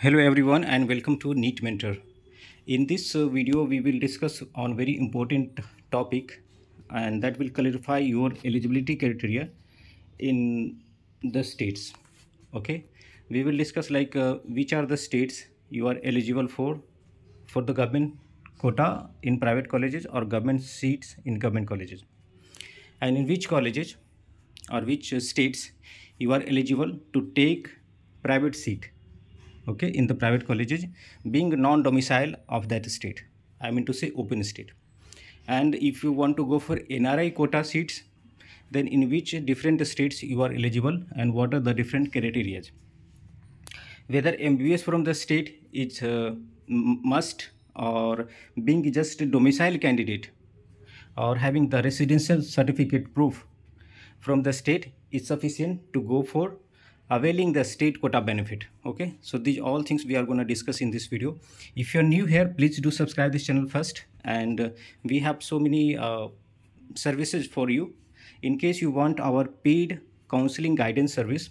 Hello everyone and welcome to NEET Mentor. In this video we will discuss on very important topic and that will clarify your eligibility criteria in the states. Okay, we will discuss like which are the states you are eligible for the government quota in private colleges or government seats in government colleges, and in which colleges or which states you are eligible to take private seat. Okay, in the private colleges being non-domicile of that state, I mean to say open state. And if you want to go for NRI quota seats, then in which different states you are eligible and what are the different criteria. Whether MBBS from the state is must, or being just a domicile candidate, or having the residential certificate proof from the state is sufficient to go for availing the state quota benefit. Okay, so these all things we are going to discuss in this video. If you are new here, please do subscribe this channel first, and we have so many services for you. In case you want our paid counseling guidance service,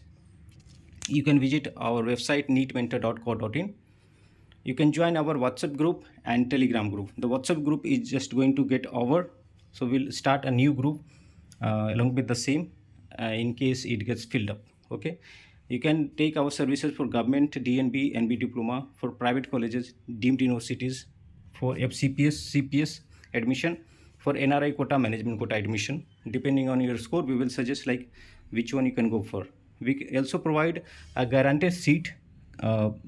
you can visit our website neetmentor.co.in. You can join our WhatsApp group and Telegram group. The WhatsApp group is just going to get over, so we'll start a new group along with the same in case it gets filled up. Okay, you can take our services for government, DNB, NB diploma, for private colleges, deemed universities, for FCPS, CPS admission, for NRI quota, management quota admission. Depending on your score, we will suggest like which one you can go for. We also provide a guaranteed seat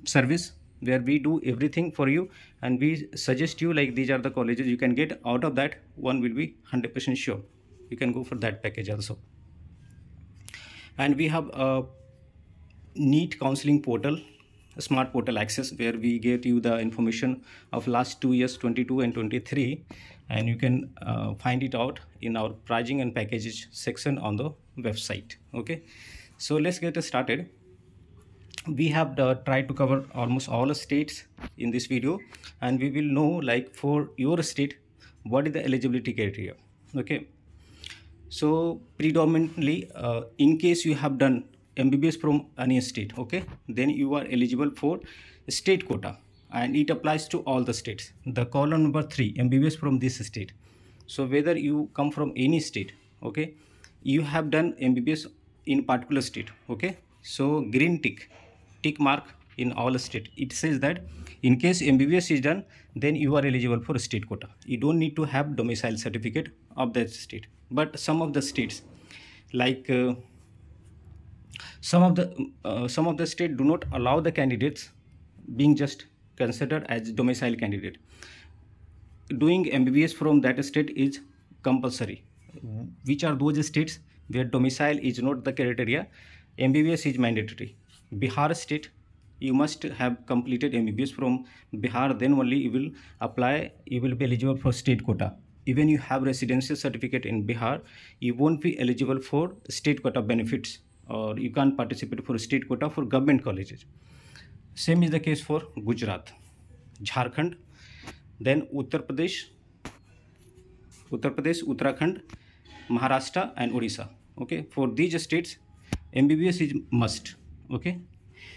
service where we do everything for you and we suggest you like these are the colleges you can get. Out of that, one will be 100% sure. You can go for that package also. And we have a NEET counseling portal, a smart portal access, where we get you the information of last 2 years, 22 and 23. And you can find it out in our pricing and packages section on the website. Okay, so let's get started. We have tried to cover almost all states in this video, and we will know like for your state, what is the eligibility criteria. Okay. So predominantly in case you have done MBBS from any state, okay, then you are eligible for state quota and it applies to all the states. The column number 3, MBBS from this state. So whether you come from any state, okay, you have done MBBS in particular state, okay, so green tick mark in all state. It says that in case MBBS is done, then you are eligible for state quota. You don't need to have domicile certificate of that state. But some of the states, like some of the state do not allow the candidates being just considered as domicile candidate. Doing MBBS from that state is compulsory. Which are those states where domicile is not the criteria? MBBS is mandatory. Bihar state, you must have completed MBBS from Bihar, then only you will apply, you will be eligible for state quota. Even you have residential certificate in Bihar, you won't be eligible for state quota benefits, or you can't participate for state quota for government colleges. Same is the case for Gujarat, Jharkhand, then Uttar Pradesh, Uttarakhand, Maharashtra and Odisha. Okay, for these states, MBBS is must. Okay,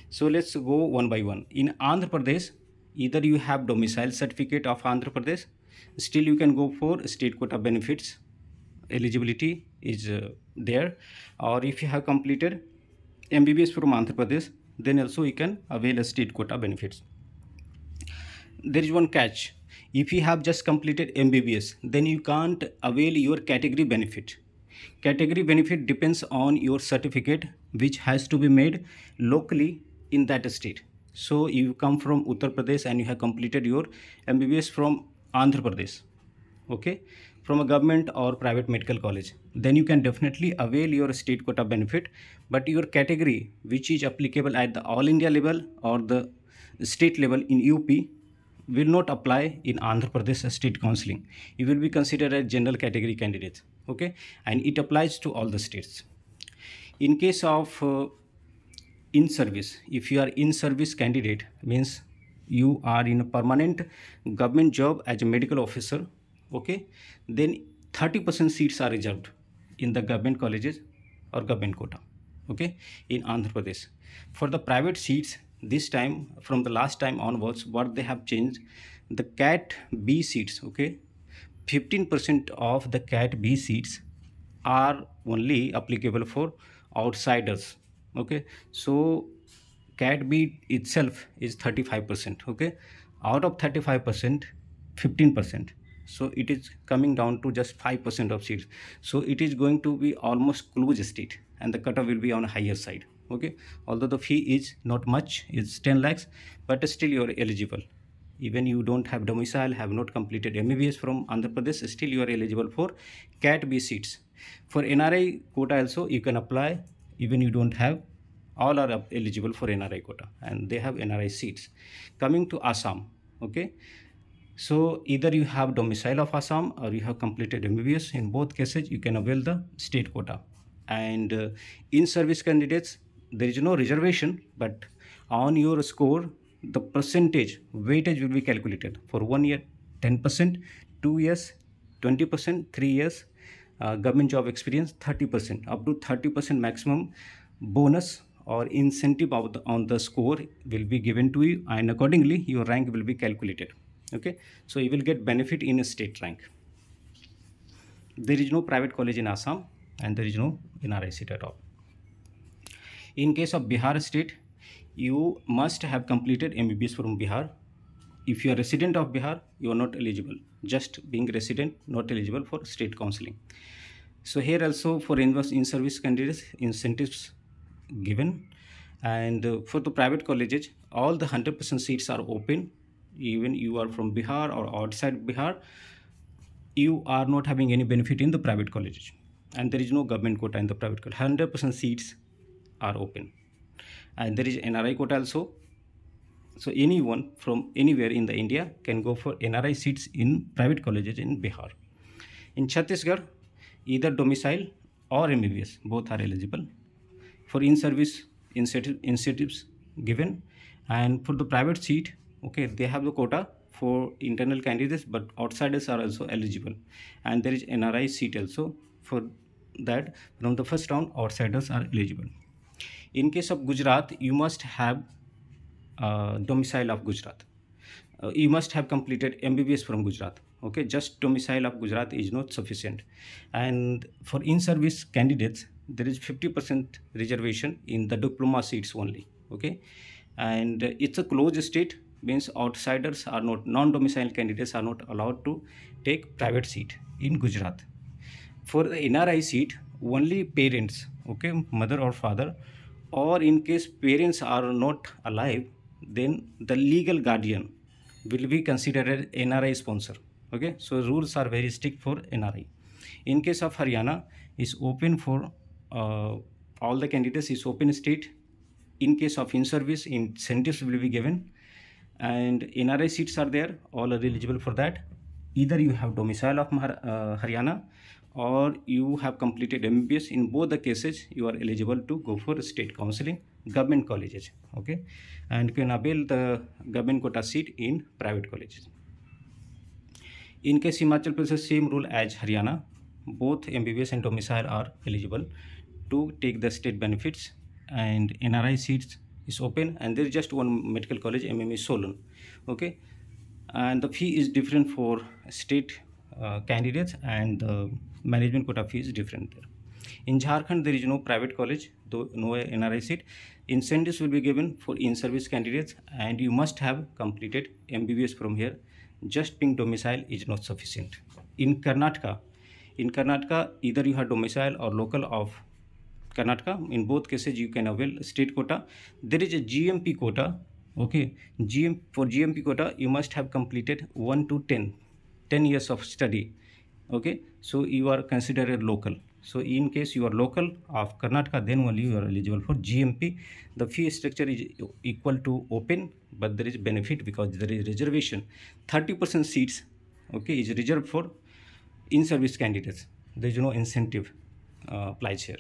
so let's go one by one. In Andhra Pradesh, either you have domicile certificate of Andhra Pradesh, still you can go for state quota benefits, eligibility is there, or if you have completed MBBS from Andhra Pradesh, then also you can avail a state quota benefits. There is one catch. If you have just completed MBBS, then you can't avail your category benefit. Category benefit depends on your certificate, which has to be made locally in that state. So you come from Uttar Pradesh and you have completed your MBBS from Andhra Pradesh, okay, from a government or private medical college, then you can definitely avail your state quota benefit. But your category, which is applicable at the all India level or the state level in UP, will not apply in Andhra Pradesh state counseling. You will be considered a general category candidate, okay, and it applies to all the states. In case of in service, if you are in service candidate, means you are in a permanent government job as a medical officer, okay, then 30% seats are reserved in the government colleges or government quota, okay, in Andhra Pradesh. For the private seats, this time, from the last time onwards, what they have changed, the CATB seats, okay, 15% of the CATB seats are only applicable for outsiders, okay. So CATB itself is 35%, okay. Out of 35%, 15%. So it is coming down to just 5% of seats. So it is going to be almost closed state, and the cutoff will be on a higher side, okay. Although the fee is not much, it's 10 lakhs, but still you are eligible. Even you don't have domicile, have not completed MBBS from Andhra Pradesh, still you are eligible for CATB seats. For NRI quota also you can apply, even you don't have, all are eligible for NRI quota and they have NRI seats. Coming to Assam, okay. So either you have domicile of Assam or you have completed MBBS. In both cases, you can avail the state quota. And in-service candidates, there is no reservation, but on your score, the percentage weightage will be calculated. For 1 year, 10%, 2 years, 20%, 3 years, government job experience, 30%, up to 30% maximum bonus or incentive on the score will be given to you, and accordingly, your rank will be calculated. Okay, so you will get benefit in a state rank. There is no private college in Assam and there is no NRI seat at all. In case of Bihar state, you must have completed MBBS from Bihar. If you are resident of Bihar, you are not eligible. Just being resident, not eligible for state counseling. So here also for in-service candidates, incentives given. And for the private colleges, all the 100% seats are open. Even you are from Bihar or outside Bihar, you are not having any benefit in the private colleges, and there is no government quota in the private college. 100% seats are open, and there is NRI quota also. So anyone from anywhere in the India can go for NRI seats in private colleges in Bihar. In Chhattisgarh, either domicile or MBBS, both are eligible. For in-service incentives given, and for the private seat, okay, they have the quota for internal candidates, but outsiders are also eligible. And there is NRI seat also for that. From the first round, outsiders are eligible. In case of Gujarat, you must have domicile of Gujarat. You must have completed MBBS from Gujarat. Okay, just domicile of Gujarat is not sufficient. And for in-service candidates, there is 50% reservation in the diploma seats only. Okay, and it's a closed state. Means outsiders are not, non-domicile candidates are not allowed to take private seat in Gujarat. For the NRI seat, only parents, okay, mother or father, or in case parents are not alive, then the legal guardian will be considered NRI sponsor. Okay, so rules are very strict for NRI. In case of Haryana, is open for all the candidates, is open state. In case of in-service, incentives will be given. And NRI seats are there, all are eligible for that. Either you have domicile of Haryana or you have completed MBBS. In both the cases, you are eligible to go for state counseling, government colleges, okay? And you can avail the government quota seat in private colleges. In case Himachal Pradesh, same rule as Haryana, both MBBS and domicile are eligible to take the state benefits, and NRI seats is open, and there is just one medical college, MME Solon, okay. And the fee is different for state candidates, and the management quota fee is different there. In Jharkhand, there is no private college, though no NRI seat. Incentives will be given for in-service candidates, and you must have completed MBBS from here. Just being domicile is not sufficient. In Karnataka, either you have domicile or local of Karnataka. In both cases, you can avail state quota. There is a GMP quota. Okay, for GMP quota, you must have completed 1 to 10 years of study. Okay, so you are considered local. So in case you are local of Karnataka, then only you are eligible for GMP. The fee structure is equal to open, but there is benefit because there is reservation. 30% seats, okay, is reserved for in-service candidates. There is no incentive applied here.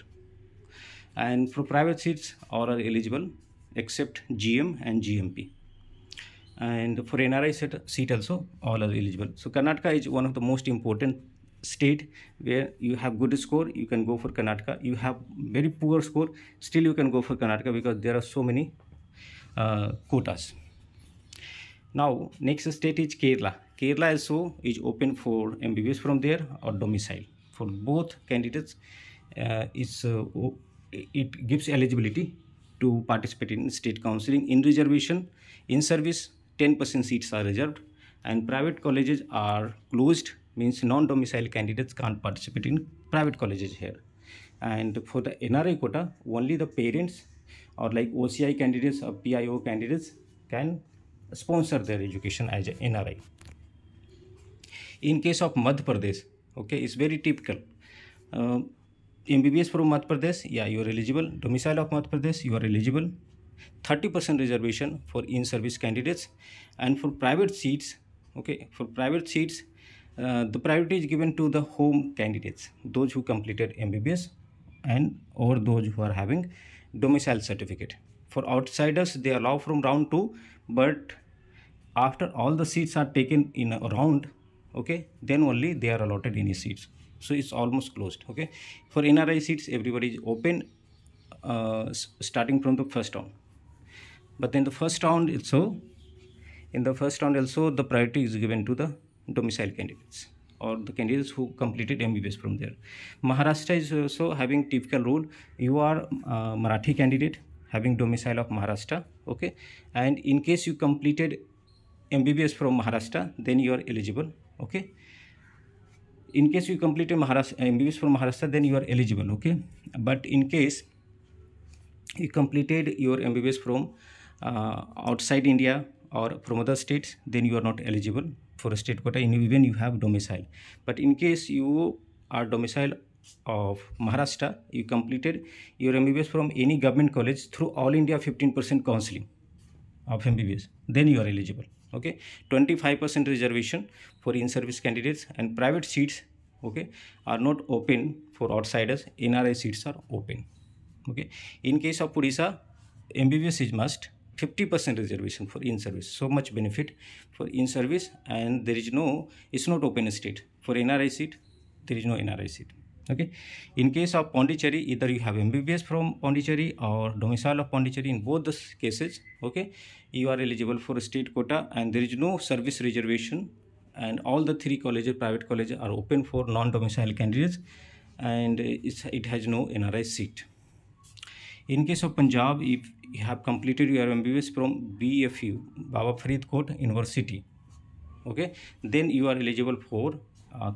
And for private seats, all are eligible except GM and GMP. And for NRI seat also, all are eligible. So Karnataka is one of the most important state where you have good score, you can go for Karnataka. You have very poor score, still you can go for Karnataka because there are so many quotas. Now next state is Kerala. Kerala also is open for MBBS from there or domicile for both candidates. It gives eligibility to participate in state counseling in reservation. In service, 10% seats are reserved, and private colleges are closed, means non-domicile candidates can't participate in private colleges here. And for the NRI quota, only the parents or like OCI candidates or PIO candidates can sponsor their education as an NRI. In case of Madhya Pradesh, okay, it's very typical. MBBS from Madhya Pradesh, yeah, you are eligible. Domicile of Madhya Pradesh, you are eligible. 30% reservation for in-service candidates, and for private seats, okay, for private seats, the priority is given to the home candidates, those who completed MBBS and or those who are having domicile certificate. For outsiders, they allow from round 2, but after all the seats are taken in a round, okay, then only they are allotted any seats. So it's almost closed, okay. For NRI seats, everybody is open starting from the first round. But then the first round also, in the first round also, the priority is given to the domicile candidates or the candidates who completed MBBS from there. Maharashtra is also having typical rule. You are a Marathi candidate having domicile of Maharashtra, okay, and in case you completed MBBS from Maharashtra, then you are eligible, okay. In case you completed MBBS from Maharashtra, then you are eligible, okay. But in case you completed your MBBS from outside India or from other states, then you are not eligible for a state quota, even you have domicile. But in case you are domicile of Maharashtra, you completed your MBBS from any government college through all India 15% counseling of MBBS, then you are eligible, okay. 25% reservation for in-service candidates, and private seats, okay, are not open for outsiders. NRI seats are open, okay. In case of PUDISA, MBBS is must, 50% reservation for in-service. So much benefit for in-service, and there is no, it's not open state. For NRI seat, there is no NRI seat, okay. In case of Pondicherry, either you have MBBS from Pondicherry or domicile of Pondicherry. In both the cases, okay, you are eligible for a state quota, and there is no service reservation, and all the three colleges, private colleges, are open for non-domicile candidates, and it has no NRI seat. In case of Punjab, if you have completed your MBBS from BFU, Baba Farid Kot University, okay, then you are eligible for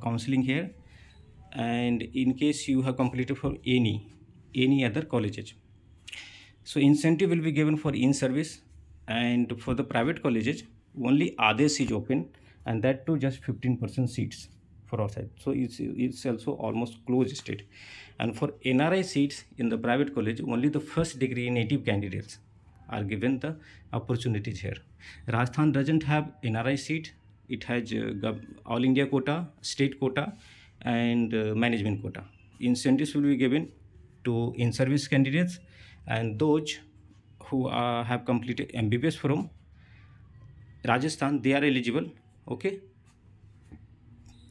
counseling here. And in case you have completed for any other colleges, so incentive will be given for in-service. And for the private colleges, only ADES is open, and that too just 15% seats for outside. So it's also almost closed state. And for NRI seats in the private college, only the first degree native candidates are given the opportunities here. Rajasthan doesn't have NRI seat. It has all India quota, state quota, and management quota. Incentives will be given to in-service candidates and those who have completed MBBS from Rajasthan, they are eligible, okay.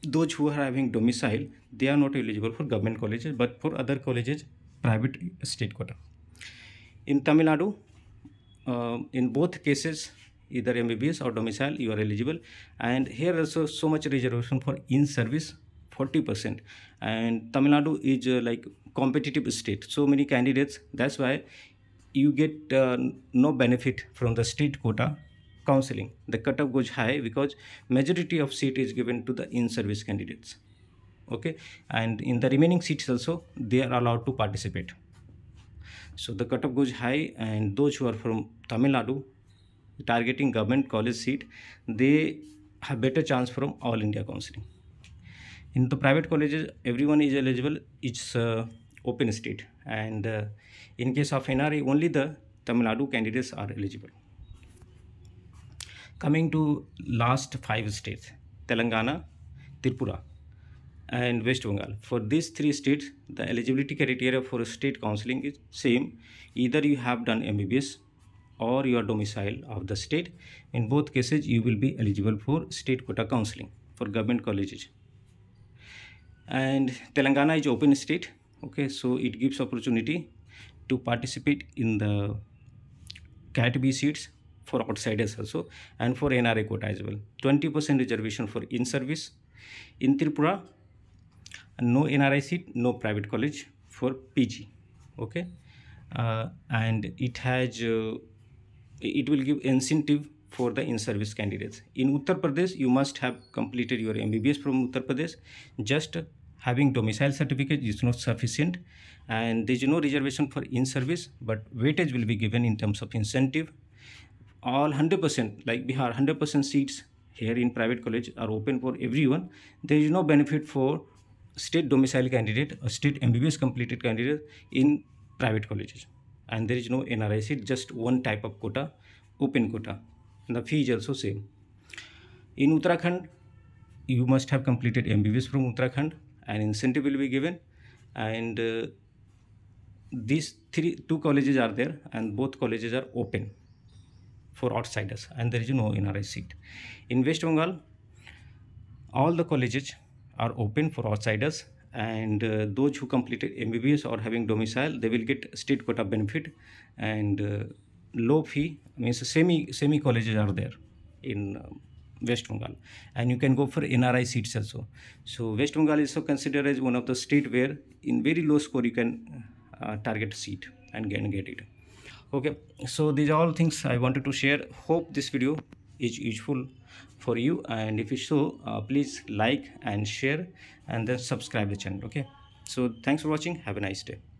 Those who are having domicile, they are not eligible for government colleges, but for other colleges, private state quota. In Tamil Nadu, in both cases, either MBBS or domicile, you are eligible. And here also so much reservation for in-service, 40%. And Tamil Nadu is like competitive state, so many candidates. That's why you get no benefit from the state quota counseling. The cutoff goes high because majority of seat is given to the in-service candidates, okay. And in the remaining seats also, they are allowed to participate. So the cutoff goes high, and those who are from Tamil Nadu targeting government college seat, they have better chance from all India counseling. In the private colleges, everyone is eligible. It's open state, and in case of NRI, only the Tamil Nadu candidates are eligible. Coming to last 5 states, Telangana, Tripura, and West Bengal. For these 3 states, the eligibility criteria for state counseling is same. Either you have done MBBS or your domicile of the state. In both cases, you will be eligible for state quota counseling for government colleges. And Telangana is open state, okay, so it gives opportunity to participate in the CATB seats for outsiders also and for NRI quota as well. 20% reservation for in-service. In Tripura, no NRI seat, no private college for PG. Okay, and it will give incentive for the in-service candidates. In Uttar Pradesh, you must have completed your MBBS from Uttar Pradesh. Just having domicile certificate is not sufficient, and there is no reservation for in-service, but weightage will be given in terms of incentive. All 100%, like Bihar, 100% seats here in private college are open for everyone. There is no benefit for state domicile candidate or state MBBS completed candidate in private colleges. And there is no NRI seat, just one type of quota, open quota. And the fee is also same. In Uttarakhand, you must have completed MBBS from Uttarakhand, and incentive will be given. And these two colleges are there, and both colleges are open for outsiders, and there is no NRI seat. In West Bengal, all the colleges are open for outsiders, and those who completed MBBS or having domicile, they will get state quota benefit, and low fee means semi colleges are there in West Bengal, and you can go for NRI seats also. So West Bengal is also considered as one of the state where in very low score you can target seat and get it. Okay, so these are all things I wanted to share. Hope this video is useful for you, and if it's so, please like and share, and then subscribe the channel. Okay, so thanks for watching. Have a nice day.